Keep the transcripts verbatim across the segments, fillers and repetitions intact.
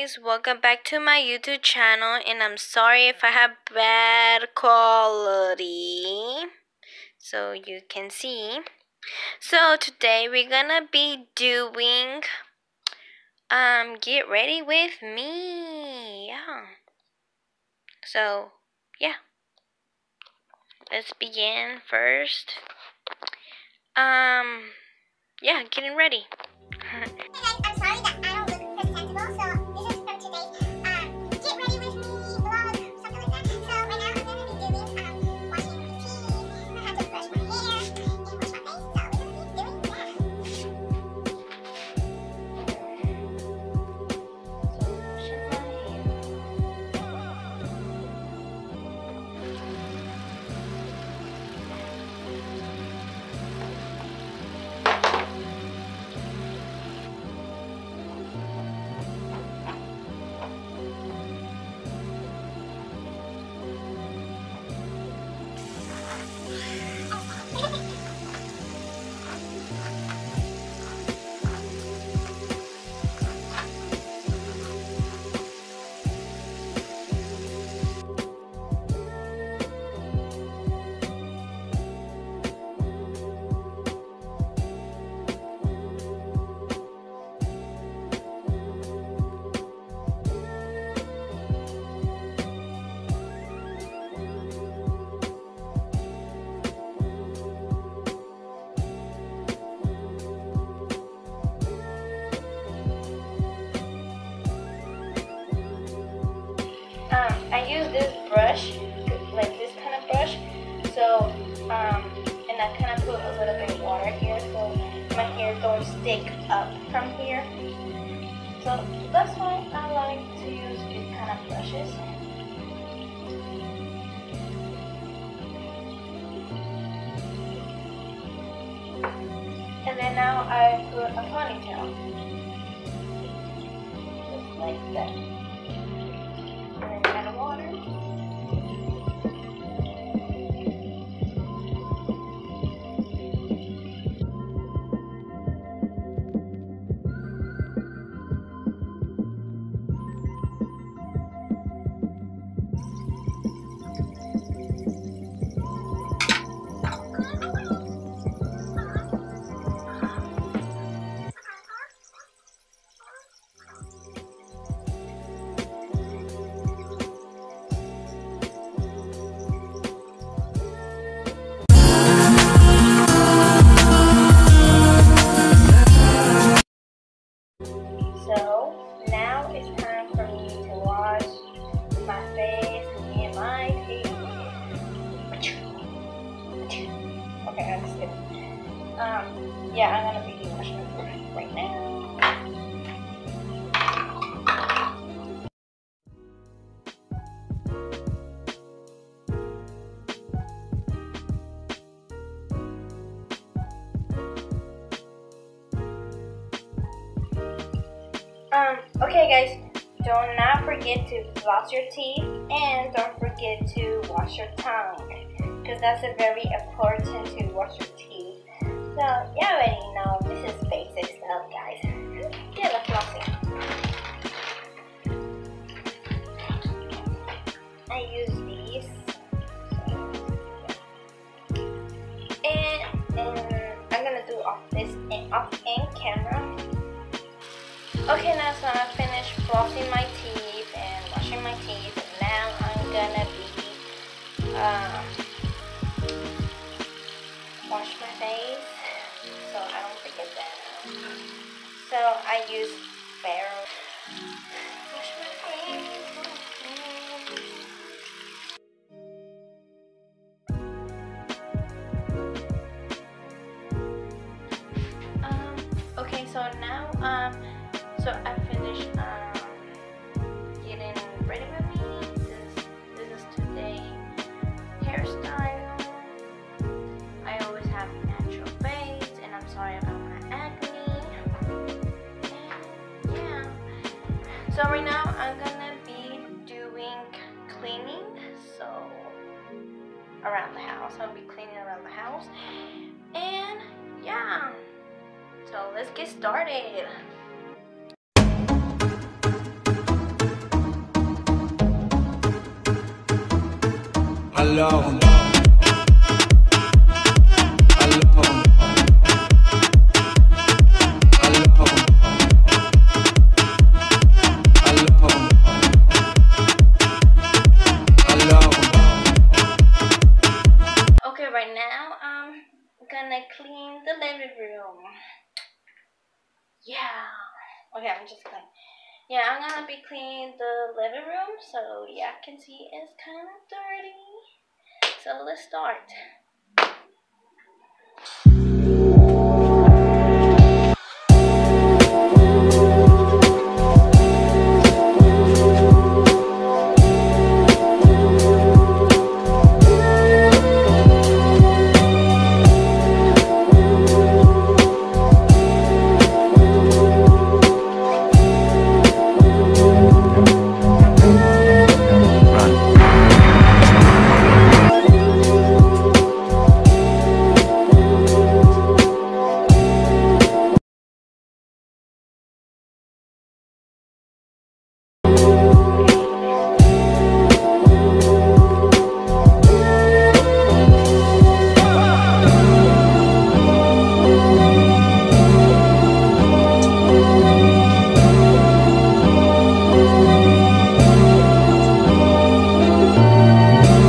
guys, welcome back to my YouTube channel, and I'm sorry if I have bad quality, so you can see. So today we're gonna be doing um get ready with me. Yeah. So yeah, let's begin first. Um yeah, getting ready. I use this brush, like this kind of brush, so, um, and I kind of put a little bit of water here, so my hair don't stick up from here. So that's why I like to use these kind of brushes. And then now I put a ponytail, just like that. Um, yeah, I'm gonna be washing my hair right now. Um, okay guys, do not forget to floss your teeth and don't forget to wash your tongue, because that's a very important to wash your teeth. So, you already know, this is basic stuff, guys. Get the flossing. I use these. And then I'm gonna do off this and off in camera. Okay, now so I finished flossing my teeth and washing my teeth. And now I'm gonna be, um, wash my face. So I don't forget that. So I use Faro. Wash my face. Um. Okay. So now, um. So I finished um getting ready with me. This this is today hairstyle. Sorry about my acne. Yeah. So right now I'm gonna be doing cleaning. So around the house, I'll be cleaning around the house. And yeah. So let's get started. alone. Okay, right now I'm gonna clean the living room. Yeah. Okay, I'm just cleaning. Yeah, I'm gonna be cleaning the living room, so yeah, I can see it's kind of dirty. So let's start.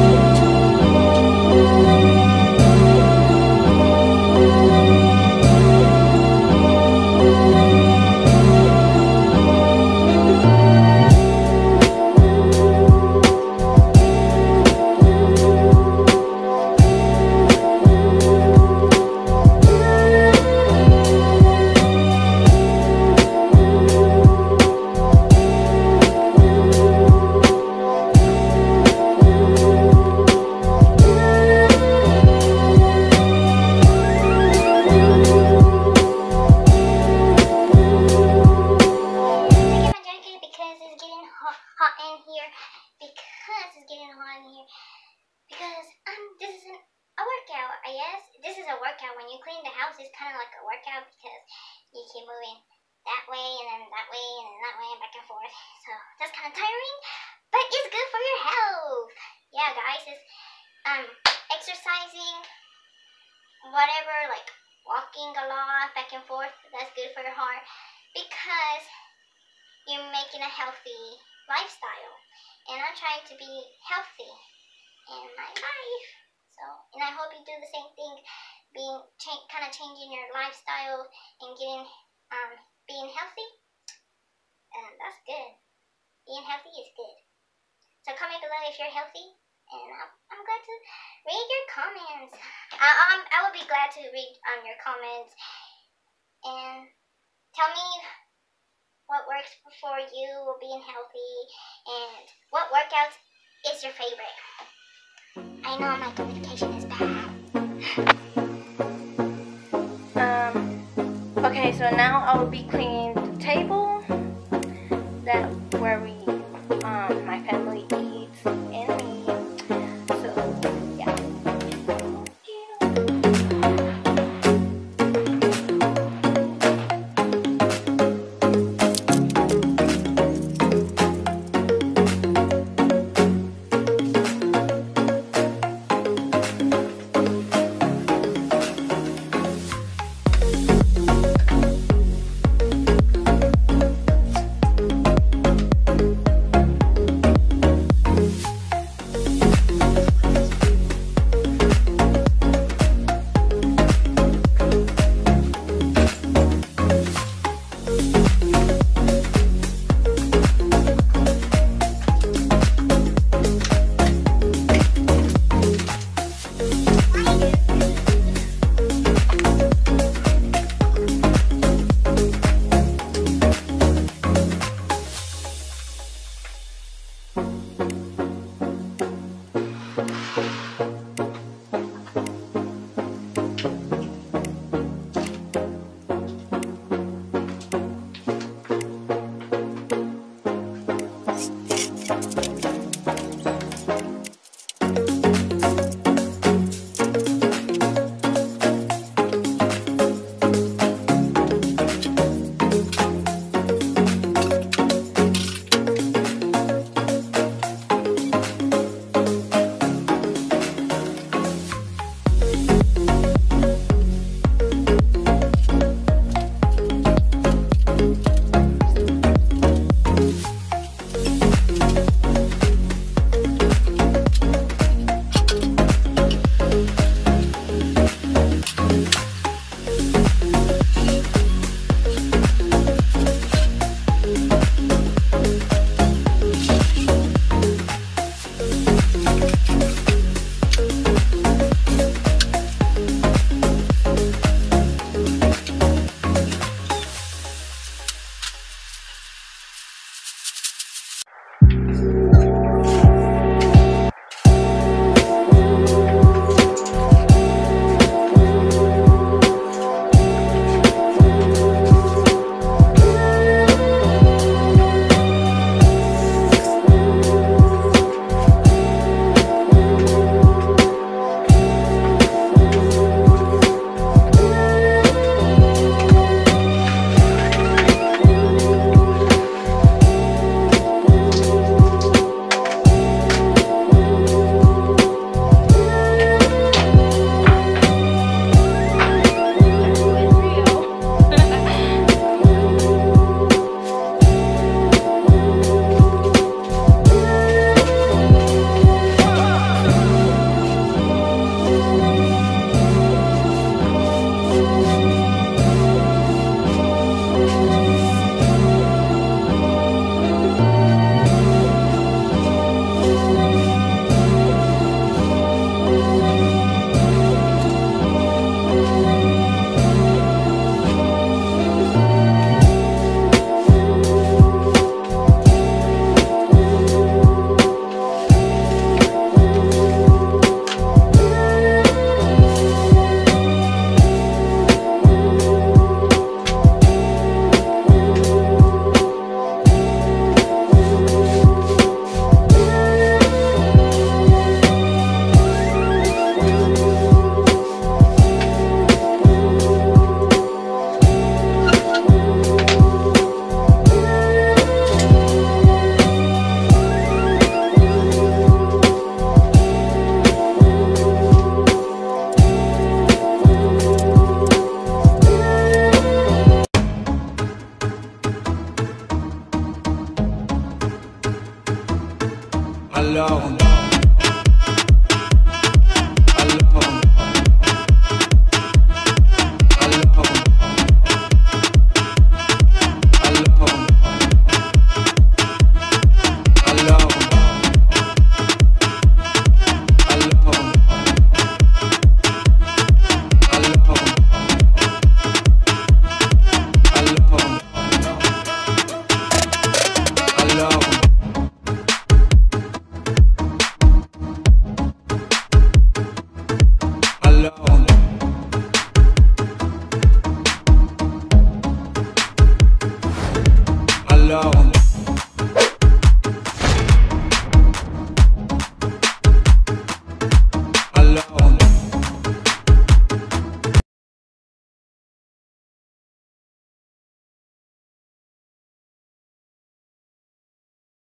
Because it's getting hot in here. Because um, this isn't a workout, I guess. This is a workout. When you clean the house, it's kind of like a workout because you keep moving that way and then that way and then that way and back and forth. So that's kind of tiring, but it's good for your health. Yeah, guys, it's um exercising, whatever, like walking a lot back and forth. That's good for your heart because you're making a healthy lifestyle. And I'm trying to be healthy in my life. So, and I hope you do the same thing, being kind of changing your lifestyle and getting, um, being healthy. And that's good. Being healthy is good. So comment below if you're healthy, and I'm, I'm glad to read your comments. I, um, I will be glad to read um your comments and tell me what works for you, being healthy, and what workout is your favorite. I know my communication is bad. Um, okay, so now I will be cleaning the table that where we, um, my family eats and me. So, yeah.